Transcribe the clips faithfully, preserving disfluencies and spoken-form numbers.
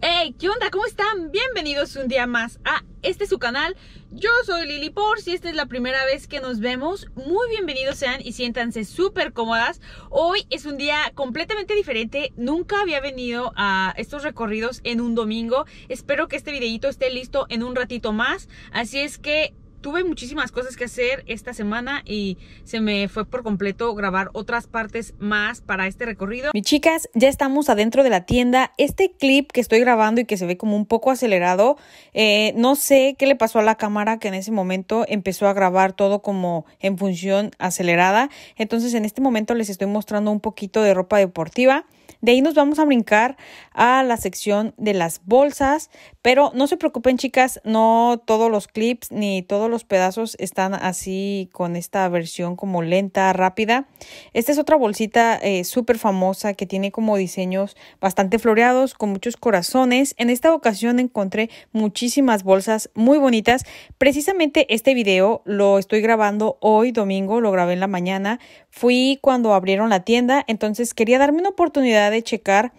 Hey, ¿qué onda? ¿Cómo están? Bienvenidos un día más a este su canal. Yo soy Lili Por, si esta es la primera vez que nos vemos, muy bienvenidos sean y siéntanse súper cómodas. Hoy es un día completamente diferente, nunca había venido a estos recorridos en un domingo. Espero que este videito esté listo en un ratito más, así es que tuve muchísimas cosas que hacer esta semana y se me fue por completo grabar otras partes más para este recorrido. Mis chicas, ya estamos adentro de la tienda. Este clip que estoy grabando y que se ve como un poco acelerado, eh, no sé qué le pasó a la cámara que en ese momento empezó a grabar todo como en función acelerada. Entonces en este momento les estoy mostrando un poquito de ropa deportiva. De ahí nos vamos a brincar a la sección de las bolsas, pero no se preocupen chicas, no todos los clips ni todos los pedazos están así con esta versión como lenta, rápida. Esta es otra bolsita eh, súper famosa que tiene como diseños bastante floreados con muchos corazones. En esta ocasión encontré muchísimas bolsas muy bonitas. Precisamente este video lo estoy grabando hoy domingo, lo grabé en la mañana. Fui cuando abrieron la tienda, entonces quería darme una oportunidad de checar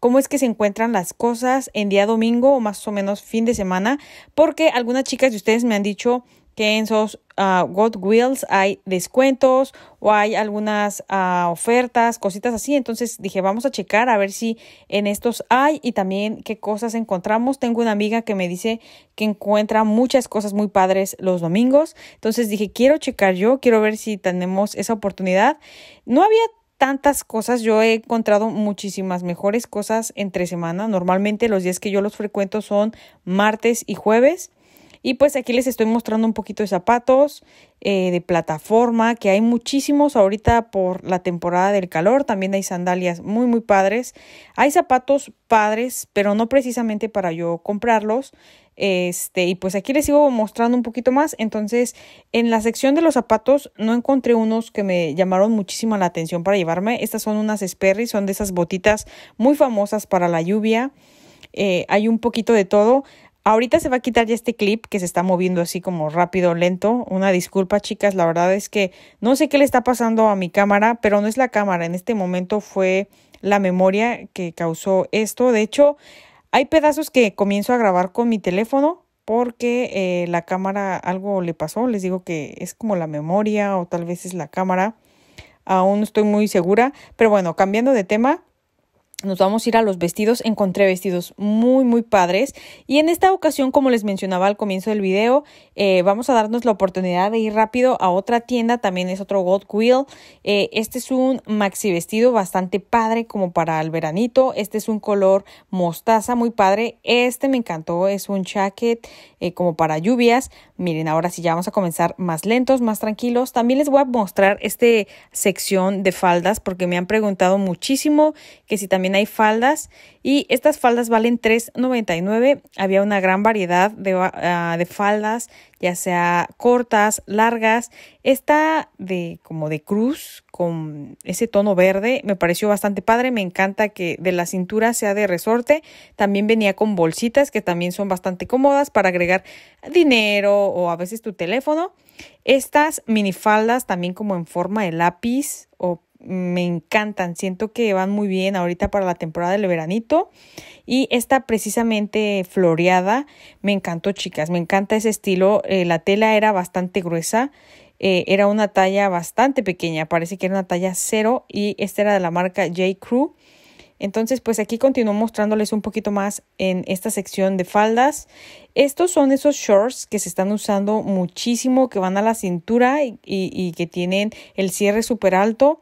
cómo es que se encuentran las cosas en día domingo o más o menos fin de semana, porque algunas chicas de ustedes me han dicho que en sus uh, Goodwill hay descuentos o hay algunas uh, ofertas, cositas así. Entonces dije, vamos a checar a ver si en estos hay y también qué cosas encontramos. Tengo una amiga que me dice que encuentra muchas cosas muy padres los domingos. Entonces dije, quiero checar yo, quiero ver si tenemos esa oportunidad. No había tantas cosas, yo he encontrado muchísimas mejores cosas entre semana. Normalmente los días que yo los frecuento son martes y jueves. Y pues aquí les estoy mostrando un poquito de zapatos, eh, de plataforma, que hay muchísimos ahorita por la temporada del calor. También hay sandalias muy, muy padres. Hay zapatos padres, pero no precisamente para yo comprarlos. Este, y pues aquí les sigo mostrando un poquito más. Entonces, en la sección de los zapatos no encontré unos que me llamaron muchísimo la atención para llevarme. Estas son unas Sperry, son de esas botitas muy famosas para la lluvia. Eh, hay un poquito de todo. Ahorita se va a quitar ya este clip que se está moviendo así como rápido, lento. Una disculpa, chicas. La verdad es que no sé qué le está pasando a mi cámara, pero no es la cámara. En este momento fue la memoria que causó esto. De hecho, hay pedazos que comienzo a grabar con mi teléfono porque eh, la cámara algo le pasó. Les digo que es como la memoria o tal vez es la cámara. Aún no estoy muy segura. Pero bueno, cambiando de tema, nos vamos a ir a los vestidos. Encontré vestidos muy, muy padres. Y en esta ocasión, como les mencionaba al comienzo del video, eh, vamos a darnos la oportunidad de ir rápido a otra tienda. También es otro Goodwill. Eh, este es un maxi vestido bastante padre como para el veranito. Este es un color mostaza, muy padre. Este me encantó. Es un jacket eh, como para lluvias. Miren, ahora sí ya vamos a comenzar más lentos, más tranquilos. También les voy a mostrar esta sección de faldas porque me han preguntado muchísimo que si también hay faldas, y estas faldas valen tres noventa y nueve. Había una gran variedad de, uh, de faldas, ya sea cortas, largas. Esta de como de cruz con ese tono verde me pareció bastante padre. Me encanta que de la cintura sea de resorte. También venía con bolsitas que también son bastante cómodas para agregar dinero o a veces tu teléfono. Estas minifaldas también como en forma de lápiz o me encantan, siento que van muy bien ahorita para la temporada del veranito. Y esta precisamente floreada, me encantó chicas, me encanta ese estilo. Eh, la tela era bastante gruesa, eh, era una talla bastante pequeña, parece que era una talla cero y esta era de la marca J. Crew. Entonces pues aquí continúo mostrándoles un poquito más en esta sección de faldas. Estos son esos shorts que se están usando muchísimo, que van a la cintura y, y, y que tienen el cierre súper alto.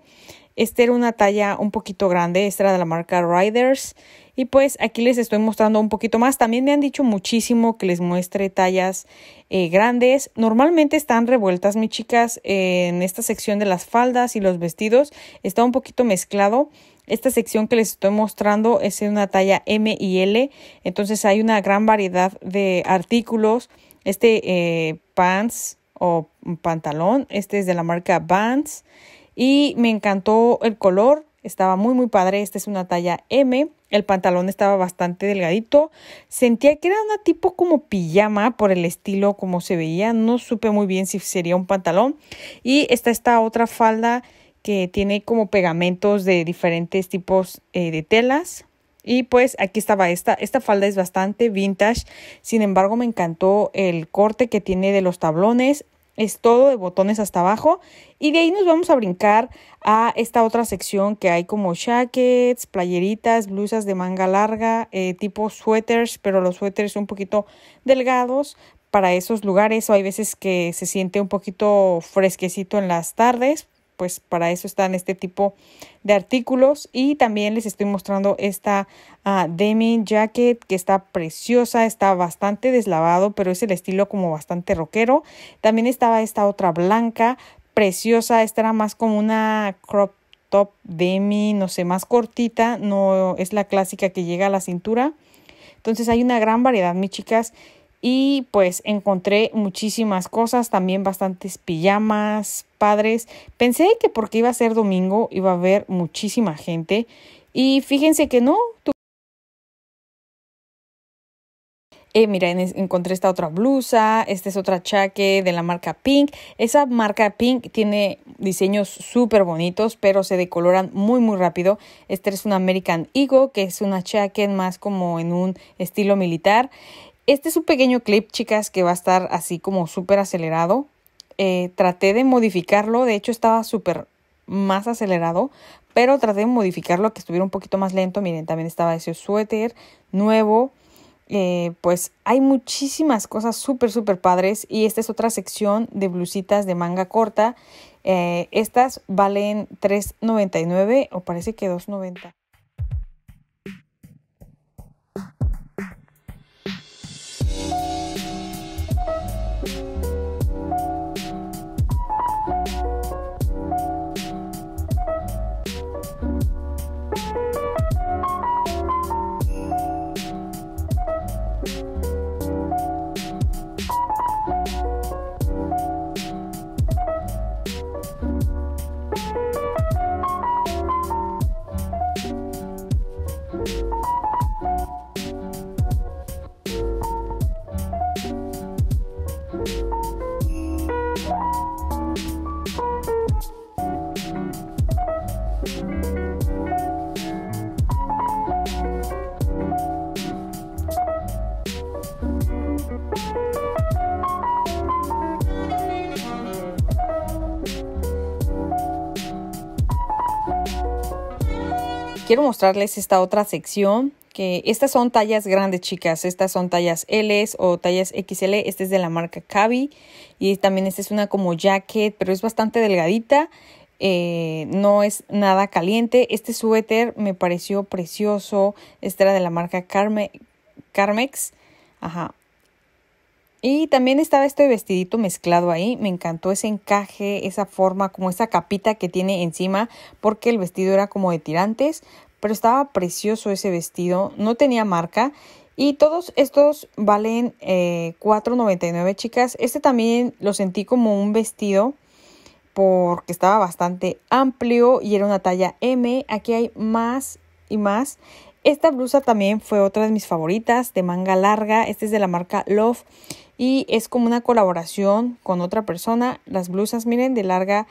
Este era una talla un poquito grande, esta era de la marca Riders. Y pues aquí les estoy mostrando un poquito más. También me han dicho muchísimo que les muestre tallas eh, grandes. Normalmente están revueltas, mis chicas, eh, en esta sección de las faldas y los vestidos. Está un poquito mezclado. Esta sección que les estoy mostrando es en una talla M y L. Entonces hay una gran variedad de artículos. Este eh, pants o pantalón, este es de la marca Vans. Y me encantó el color, estaba muy muy padre. Esta es una talla M, el pantalón estaba bastante delgadito. Sentía que era una tipo como pijama por el estilo como se veía. No supe muy bien si sería un pantalón. Y está esta otra falda que tiene como pegamentos de diferentes tipos eh, de telas. Y pues aquí estaba esta. Esta falda es bastante vintage. Sin embargo, me encantó el corte que tiene de los tablones. Es todo de botones hasta abajo. Y de ahí nos vamos a brincar a esta otra sección que hay como jackets, playeritas, blusas de manga larga, eh, tipo suéteres, pero los suéteres un poquito delgados para esos lugares. O hay veces que se siente un poquito fresquecito en las tardes. Pues para eso están este tipo de artículos. Y también les estoy mostrando esta uh, denim jacket que está preciosa. Está bastante deslavado, pero es el estilo como bastante rockero. También estaba esta otra blanca, preciosa. Esta era más como una crop top denim, no sé, más cortita. No es la clásica que llega a la cintura. Entonces hay una gran variedad, mis chicas. Y pues encontré muchísimas cosas, también bastantes pijamas padres. Pensé que porque iba a ser domingo iba a haber muchísima gente y fíjense que no. Eh, mira, encontré esta otra blusa, esta es otra chaque de la marca Pink. Esa marca Pink tiene diseños súper bonitos, pero se decoloran muy, muy rápido. Esta es una American Eagle, que es una chaque más como en un estilo militar. Este es un pequeño clip, chicas, que va a estar así como súper acelerado. Eh, traté de modificarlo. De hecho, estaba súper más acelerado. Pero traté de modificarlo a que estuviera un poquito más lento. Miren, también estaba ese suéter nuevo. Eh, pues hay muchísimas cosas súper, súper padres. Y esta es otra sección de blusitas de manga corta. Eh, estas valen tres noventa y nueve o parece que dos noventa. Quiero mostrarles esta otra sección, que estas son tallas grandes, chicas. Estas son tallas L o tallas equis ele. Esta es de la marca Cabi. Y también esta es una como jacket, pero es bastante delgadita. Eh, no es nada caliente. Este suéter me pareció precioso. Esta era de la marca Carme, Carmex. Ajá. Y también estaba este vestidito mezclado ahí. Me encantó ese encaje, esa forma, como esa capita que tiene encima, porque el vestido era como de tirantes, pero estaba precioso ese vestido. No tenía marca. Y todos estos valen eh, cuatro noventa y nueve, chicas. Este también lo sentí como un vestido porque estaba bastante amplio y era una talla M. Aquí hay más y más. Esta blusa también fue otra de mis favoritas, de manga larga. Esta es de la marca Love. Y es como una colaboración con otra persona. Las blusas, miren, de larga,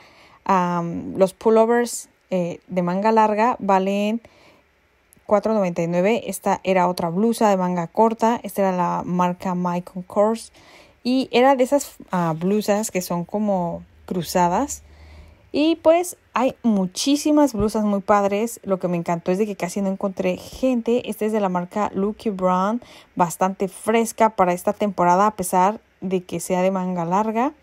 um, los pullovers eh, de manga larga valen cuatro noventa y nueve. Esta era otra blusa de manga corta. Esta era la marca Michael Kors. Y era de esas uh, blusas que son como cruzadas. Y pues hay muchísimas blusas muy padres. Lo que me encantó es de que casi no encontré gente. Esta es de la marca Lucky Brand. Bastante fresca para esta temporada a pesar de que sea de manga larga.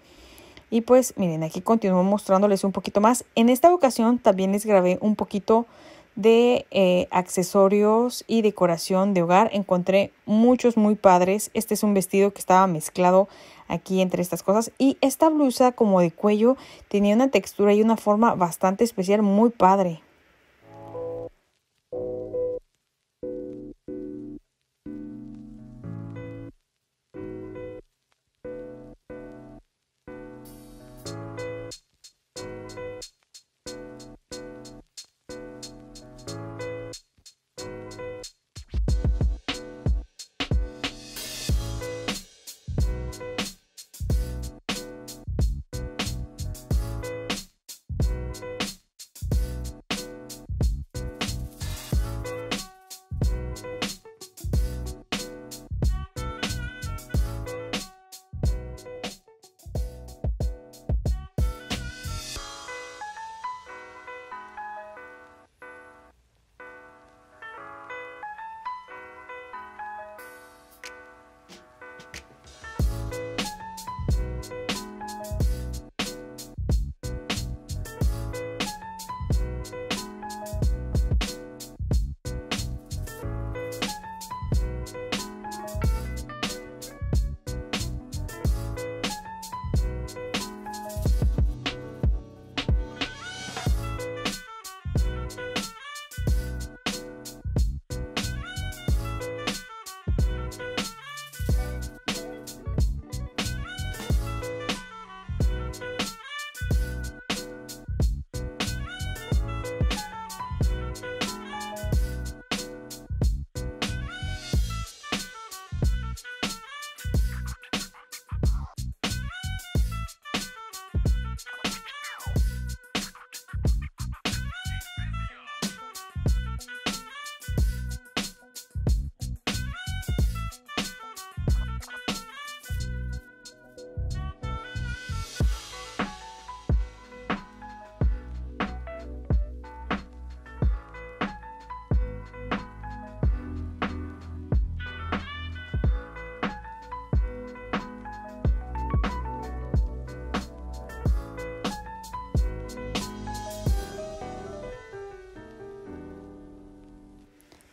Y pues miren, aquí continúo mostrándoles un poquito más. En esta ocasión también les grabé un poquito de eh, accesorios y decoración de hogar. Encontré muchos muy padres. Este es un vestido que estaba mezclado aquí entre estas cosas. Y esta blusa como de cuello tenía una textura y una forma bastante especial, muy padre.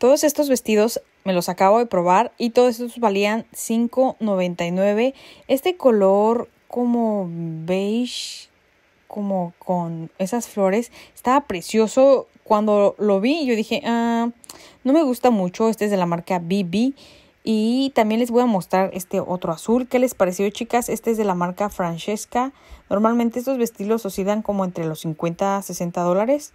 Todos estos vestidos me los acabo de probar y todos estos valían cinco noventa y nueve. Este color como beige, como con esas flores, estaba precioso. Cuando lo vi yo dije, ah, no me gusta mucho. Este es de la marca B B. Y también les voy a mostrar este otro azul. ¿Qué les pareció, chicas? Este es de la marca Francesca. Normalmente estos vestidos oscilan como entre los cincuenta a sesenta dólares.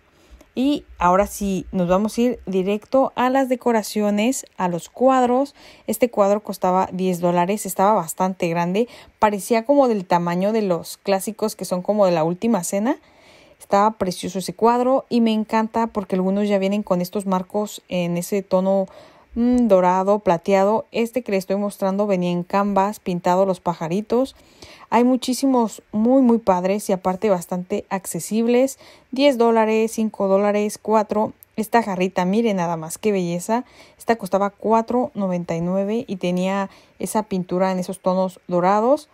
Y ahora sí, nos vamos a ir directo a las decoraciones, a los cuadros. Este cuadro costaba diez dólares, estaba bastante grande. Parecía como del tamaño de los clásicos que son como de la última cena. Estaba precioso ese cuadro y me encanta porque algunos ya vienen con estos marcos en ese tono mmm, dorado, plateado. Este que les estoy mostrando venía en canvas, pintado los pajaritos. Hay muchísimos muy, muy padres y aparte bastante accesibles. diez dólares, cinco dólares, cuatro. Esta jarrita, miren nada más, qué belleza. Esta costaba cuatro noventa y nueve y tenía esa pintura en esos tonos dorados.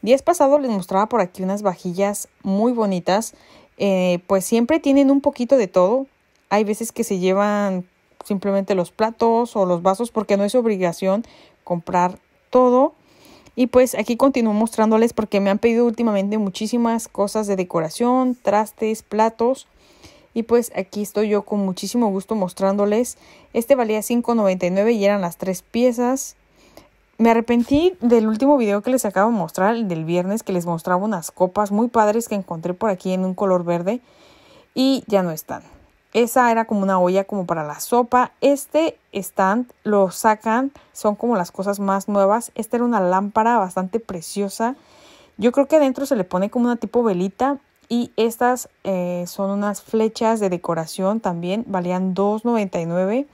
Días pasados les mostraba por aquí unas vajillas muy bonitas. Eh, pues siempre tienen un poquito de todo. Hay veces que se llevan simplemente los platos o los vasos porque no es obligación comprar todo. Y pues aquí continúo mostrándoles porque me han pedido últimamente muchísimas cosas de decoración, trastes, platos. Y pues aquí estoy yo con muchísimo gusto mostrándoles. Este valía cinco noventa y nueve y eran las tres piezas. Me arrepentí del último video que les acabo de mostrar, el del viernes, que les mostraba unas copas muy padres que encontré por aquí en un color verde. Y ya no están. Esa era como una olla como para la sopa. Este stand lo sacan, son como las cosas más nuevas. Esta era una lámpara bastante preciosa. Yo creo que adentro se le pone como una tipo velita. Y estas eh, son unas flechas de decoración también. Valían dos noventa y nueve.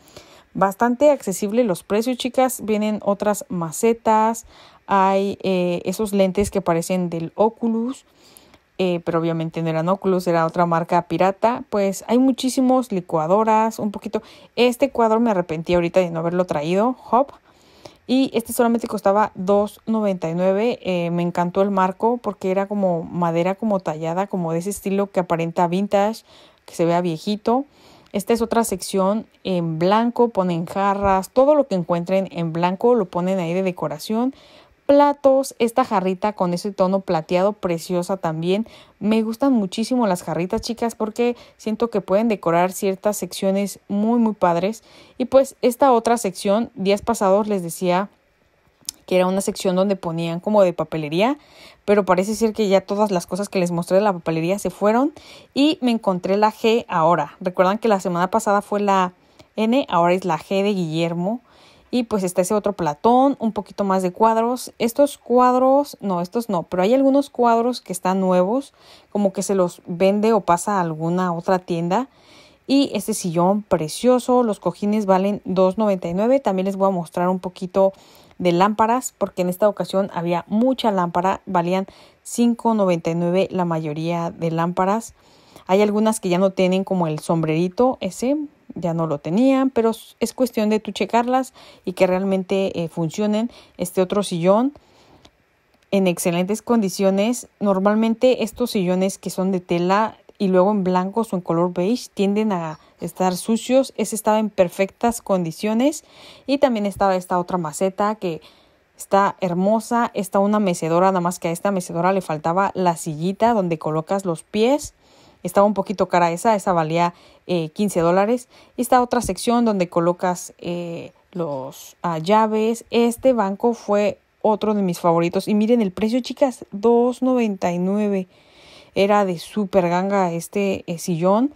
Bastante accesible los precios, chicas. Vienen otras macetas. Hay eh, esos lentes que parecen del Oculus. Eh, pero obviamente no eran Oculus, era otra marca pirata. Pues hay muchísimos, licuadoras, un poquito. Este cuadro me arrepentí ahorita de no haberlo traído, hop. Y este solamente costaba dos noventa y nueve. Eh, me encantó el marco porque era como madera como tallada, como de ese estilo que aparenta vintage, que se vea viejito. Esta es otra sección en blanco, ponen jarras, todo lo que encuentren en blanco lo ponen ahí de decoración. Platos, esta jarrita con ese tono plateado, preciosa también. Me gustan muchísimo las jarritas, chicas, porque siento que pueden decorar ciertas secciones muy, muy padres. Y pues esta otra sección, días pasados les decía que era una sección donde ponían como de papelería, pero parece ser que ya todas las cosas que les mostré de la papelería se fueron. Y me encontré la G ahora. Recuerdan que la semana pasada fue la N, ahora es la G de Guillermo. Y pues está ese otro platón, un poquito más de cuadros. Estos cuadros, no, estos no, pero hay algunos cuadros que están nuevos, como que se los vende o pasa a alguna otra tienda. Y este sillón precioso, los cojines valen dos noventa y nueve. También les voy a mostrar un poquito de lámparas, porque en esta ocasión había mucha lámpara, valían cinco noventa y nueve la mayoría de lámparas. Hay algunas que ya no tienen como el sombrerito ese. Ya no lo tenían, pero es cuestión de tú checarlas y que realmente eh, funcionen. Este otro sillón en excelentes condiciones. Normalmente estos sillones que son de tela y luego en blancos o en color beige tienden a estar sucios. Ese estaba en perfectas condiciones. Y también estaba esta otra maceta que está hermosa. Está una mecedora, nada más que a esta mecedora le faltaba la sillita donde colocas los pies. Estaba un poquito cara esa, esa valía eh, quince dólares. Esta otra sección donde colocas eh, los ah, llaves. Este banco fue otro de mis favoritos. Y miren el precio, chicas, dos noventa y nueve. Era de súper ganga este eh, sillón.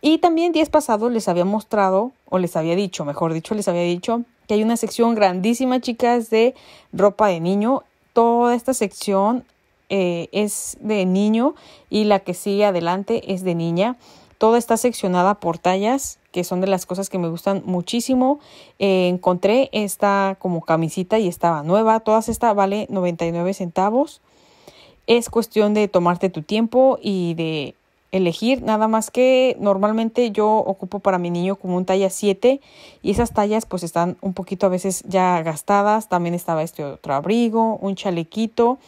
Y también días pasados les había mostrado, o les había dicho, mejor dicho, les había dicho que hay una sección grandísima, chicas, de ropa de niño. Toda esta sección Eh, es de niño y la que sigue adelante es de niña. Todo está seccionada por tallas, que son de las cosas que me gustan muchísimo. Eh, encontré esta como camisita y estaba nueva. Todas estas vale noventa y nueve centavos. Es cuestión de tomarte tu tiempo y de elegir. Nada más que normalmente yo ocupo para mi niño como un talla siete. Y esas tallas pues están un poquito a veces ya gastadas. También estaba este otro abrigo, un chalequito.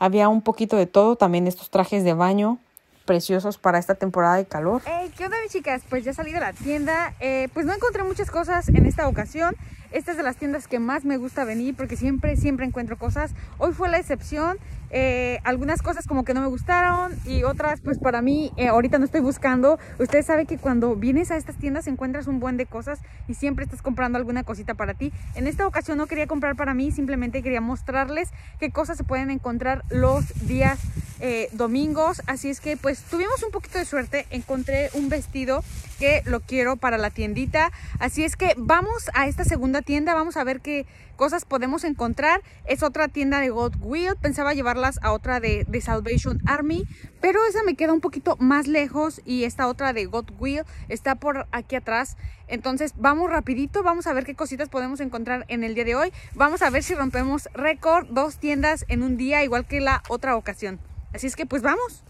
Había un poquito de todo, también estos trajes de baño. preciosos para esta temporada de calor. Hey, ¿qué onda, mis chicas? Pues ya salí de la tienda. Eh, pues no encontré muchas cosas en esta ocasión. Esta es de las tiendas que más me gusta venir porque siempre, siempre encuentro cosas. Hoy fue la excepción. Eh, algunas cosas como que no me gustaron y otras pues para mí eh, ahorita no estoy buscando. Ustedes saben que cuando vienes a estas tiendas encuentras un buen de cosas y siempre estás comprando alguna cosita para ti. En esta ocasión no quería comprar para mí, simplemente quería mostrarles qué cosas se pueden encontrar los días eh, domingos. Así es que pues tuvimos un poquito de suerte. Encontré un vestido que lo quiero para la tiendita. Así es que vamos a esta segunda tienda, vamos a ver qué cosas podemos encontrar. Es otra tienda de Goodwill, pensaba llevarlas a otra de, de Salvation Army, pero esa me queda un poquito más lejos y esta otra de Goodwill está por aquí atrás. Entonces vamos rapidito, vamos a ver qué cositas podemos encontrar en el día de hoy. Vamos a ver si rompemos récord, dos tiendas en un día, igual que la otra ocasión. Así es que pues vamos.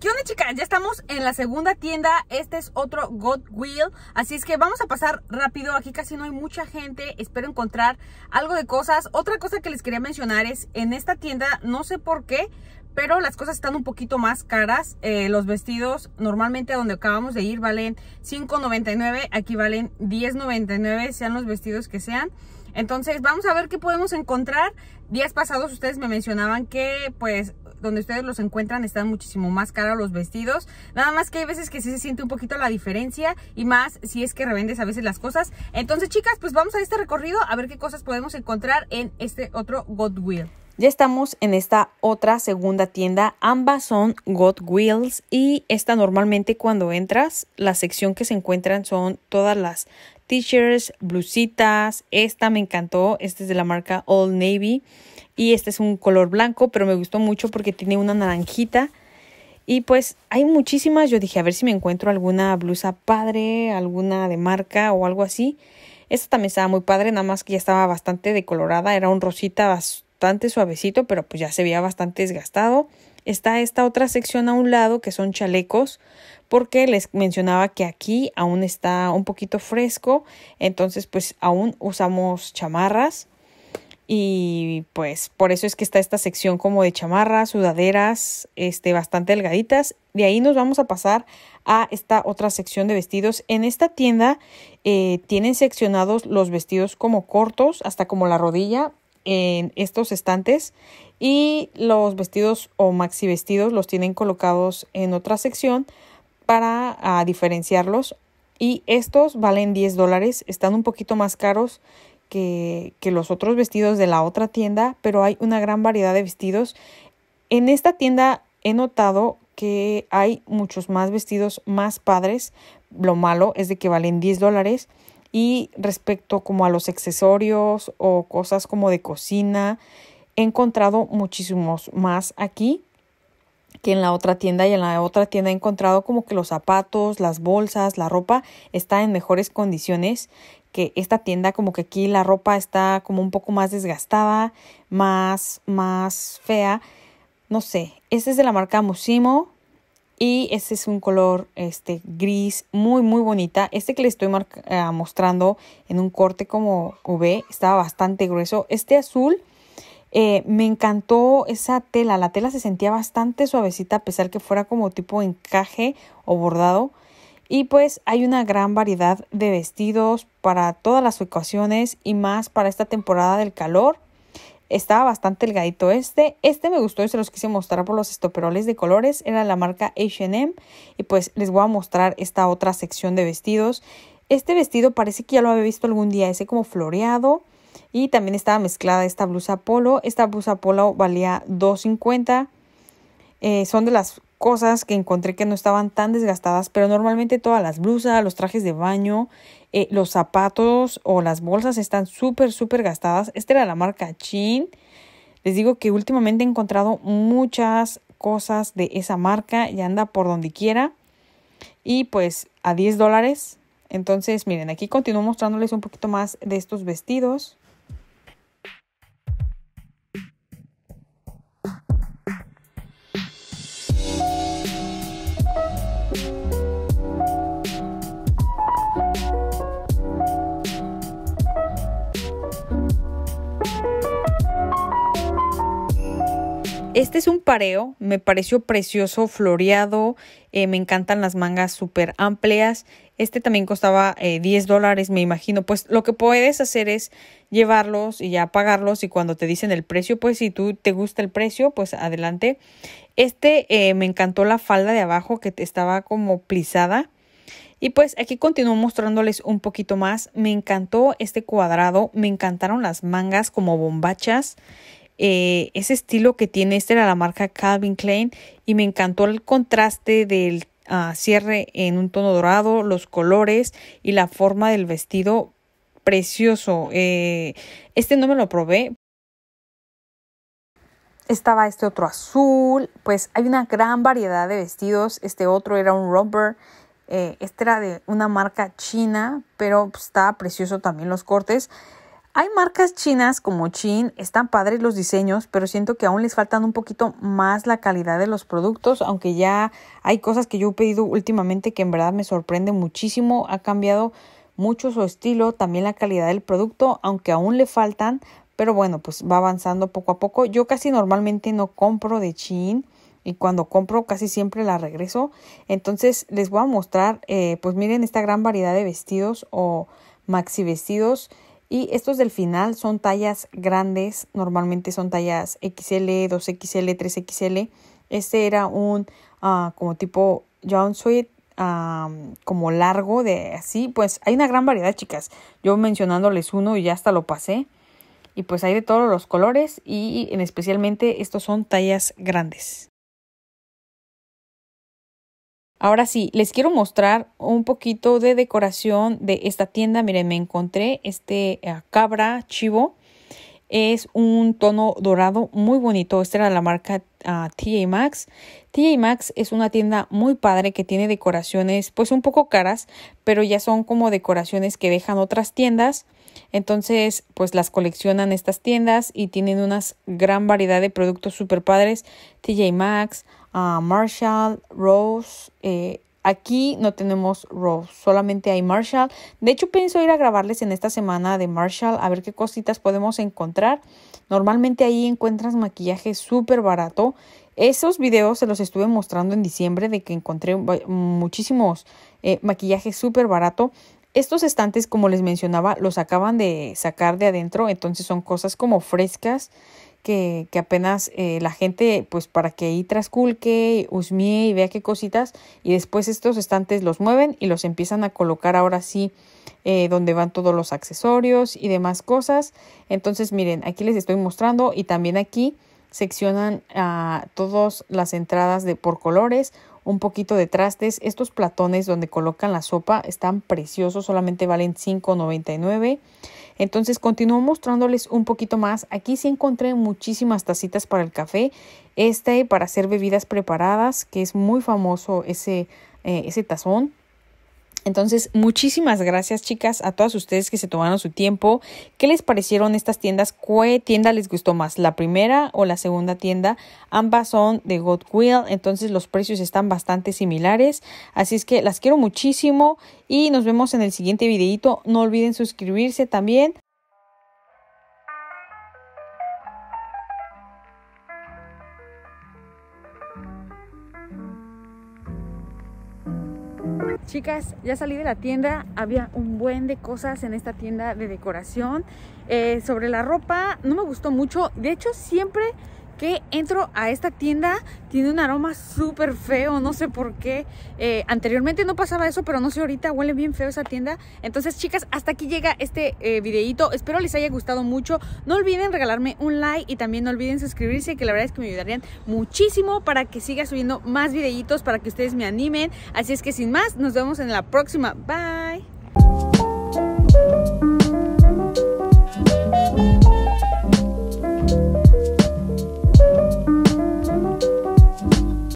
¿Qué onda, chicas? Ya estamos en la segunda tienda. Este es otro Goodwill. Así es que vamos a pasar rápido. Aquí casi no hay mucha gente. Espero encontrar algo de cosas. Otra cosa que les quería mencionar es, en esta tienda, no sé por qué, pero las cosas están un poquito más caras. Eh, los vestidos, normalmente a donde acabamos de ir, valen cinco noventa y nueve. Aquí valen diez noventa y nueve, sean los vestidos que sean. Entonces, vamos a ver qué podemos encontrar. Días pasados ustedes me mencionaban que, pues, donde ustedes los encuentran están muchísimo más caros los vestidos, nada más que hay veces que sí se siente un poquito la diferencia, y más si es que revendes a veces las cosas. Entonces, chicas, pues vamos a este recorrido a ver qué cosas podemos encontrar en este otro Goodwill. Ya estamos en esta otra segunda tienda. Ambas son Goodwills, y esta normalmente cuando entras, la sección que se encuentran son todas las t-shirts, blusitas. Esta me encantó, esta es de la marca Old Navy. Y este es un color blanco, pero me gustó mucho porque tiene una naranjita. Y pues hay muchísimas. Yo dije, a ver si me encuentro alguna blusa padre, alguna de marca o algo así. Esta también estaba muy padre, nada más que ya estaba bastante decolorada. Era un rosita bastante suavecito, pero pues ya se veía bastante desgastado. Está esta otra sección a un lado que son chalecos, porque les mencionaba que aquí aún está un poquito fresco. Entonces pues aún usamos chamarras. Y pues por eso es que está esta sección como de chamarras, sudaderas, este, bastante delgaditas. De ahí nos vamos a pasar a esta otra sección de vestidos. En esta tienda eh, tienen seccionados los vestidos como cortos, hasta como la rodilla, en estos estantes. Y los vestidos o maxi vestidos los tienen colocados en otra sección para a, diferenciarlos. Y estos valen diez dólares, están un poquito más caros Que, que los otros vestidos de la otra tienda, pero hay una gran variedad de vestidos. En esta tienda he notado que hay muchos más vestidos más padres. Lo malo es de que valen diez dólares, y respecto como a los accesorios o cosas como de cocina, he encontrado muchísimos más aquí que en la otra tienda. Y en la otra tienda he encontrado como que los zapatos, las bolsas, la ropa está en mejores condiciones que esta tienda. Como que aquí la ropa está como un poco más desgastada, más, más fea, no sé. Este es de la marca Mossimo, y este es un color este gris muy muy bonita. Este que le estoy eh, mostrando en un corte como V, estaba bastante grueso. Este azul, eh, me encantó esa tela. La tela se sentía bastante suavecita, a pesar que fuera como tipo encaje o bordado. Y pues hay una gran variedad de vestidos para todas las ocasiones, y más para esta temporada del calor. Estaba bastante delgadito este. Este me gustó y se los quise mostrar por los estoperoles de colores. Era la marca H and M. Y pues les voy a mostrar esta otra sección de vestidos. Este vestido parece que ya lo había visto algún día. Ese como floreado. Y también estaba mezclada esta blusa polo. Esta blusa polo valía dos cincuenta. Eh, son de las cosas que encontré que no estaban tan desgastadas, pero normalmente todas las blusas, los trajes de baño, eh, los zapatos o las bolsas están súper, súper gastadas. Esta era la marca Shein. Les digo que últimamente he encontrado muchas cosas de esa marca, y anda por donde quiera. Y pues a diez dólares. Entonces, miren, aquí continúo mostrándoles un poquito más de estos vestidos. Este es un pareo, me pareció precioso, floreado, eh, me encantan las mangas súper amplias. Este también costaba eh, diez dólares, me imagino. Pues lo que puedes hacer es llevarlos y ya pagarlos, y cuando te dicen el precio, pues si tú te gusta el precio, pues adelante. Este eh, me encantó la falda de abajo que estaba como plisada. Y pues aquí continúo mostrándoles un poquito más. Me encantó este cuadrado, me encantaron las mangas como bombachas. Eh, ese estilo que tiene, esta era la marca Calvin Klein, y me encantó el contraste del uh, cierre en un tono dorado, los colores y la forma del vestido, precioso. Eh, este no me lo probé. Estaba este otro azul, pues hay una gran variedad de vestidos. Este otro era un romper. Eh, este era de una marca china, pero pues, estaba precioso también los cortes. Hay marcas chinas como Shein, están padres los diseños, pero siento que aún les faltan un poquito más la calidad de los productos, aunque ya hay cosas que yo he pedido últimamente que en verdad me sorprende muchísimo. Ha cambiado mucho su estilo, también la calidad del producto, aunque aún le faltan, pero bueno, pues va avanzando poco a poco. Yo casi normalmente no compro de Shein, y cuando compro casi siempre la regreso. Entonces les voy a mostrar, eh, pues miren esta gran variedad de vestidos o maxi vestidos. Y estos del final son tallas grandes, normalmente son tallas equis ele, dos equis ele, tres equis ele. Este era un uh, como tipo jumpsuit, um, como largo de así. Pues hay una gran variedad, chicas. Yo mencionándoles uno y ya hasta lo pasé. Y pues hay de todos los colores, y en especialmente estos son tallas grandes. Ahora sí, les quiero mostrar un poquito de decoración de esta tienda. Miren, me encontré este uh, cabra, chivo. Es un tono dorado muy bonito. Esta era la marca uh, T J Maxx. T J Maxx es una tienda muy padre que tiene decoraciones pues un poco caras, pero ya son como decoraciones que dejan otras tiendas. Entonces pues las coleccionan estas tiendas y tienen una gran variedad de productos super padres. T J Maxx, Uh, Marshall, Rose. Eh, aquí no tenemos Rose, solamente hay Marshall. De hecho, pienso ir a grabarles en esta semana de Marshall, a ver qué cositas podemos encontrar. Normalmente ahí encuentras maquillaje súper barato. Esos videos se los estuve mostrando en diciembre, de que encontré muchísimos eh, maquillaje súper barato. Estos estantes, como les mencionaba, los acaban de sacar de adentro, entonces son cosas como frescas. Que, que apenas eh, la gente, pues para que ahí trasculque, husmee y vea qué cositas. Y después estos estantes los mueven y los empiezan a colocar ahora sí eh, donde van todos los accesorios y demás cosas. Entonces miren, aquí les estoy mostrando, y también aquí seccionan uh, todas las entradas de por colores. Un poquito de trastes. Estos platones donde colocan la sopa están preciosos. Solamente valen cinco noventa y nueve. Entonces continúo mostrándoles un poquito más. Aquí sí encontré muchísimas tacitas para el café. Este para hacer bebidas preparadas, que es muy famoso ese, eh, ese tazón. Entonces muchísimas gracias, chicas, a todas ustedes que se tomaron su tiempo. ¿Qué les parecieron estas tiendas? ¿Qué tienda les gustó más? ¿La primera o la segunda tienda? Ambas son de Goodwill, entonces los precios están bastante similares. Así es que las quiero muchísimo y nos vemos en el siguiente videito. No olviden suscribirse también. Chicas, ya salí de la tienda, había un buen de cosas en esta tienda de decoración. Eh, sobre la ropa, no me gustó mucho. De hecho, siempre que entro a esta tienda, tiene un aroma súper feo, no sé por qué. Eh, anteriormente no pasaba eso, pero no sé, ahorita huele bien feo esa tienda. Entonces, chicas, hasta aquí llega este eh, videíto. Espero les haya gustado mucho. No olviden regalarme un like y también no olviden suscribirse, que la verdad es que me ayudarían muchísimo para que siga subiendo más videítos, para que ustedes me animen. Así es que sin más, nos vemos en la próxima. Bye.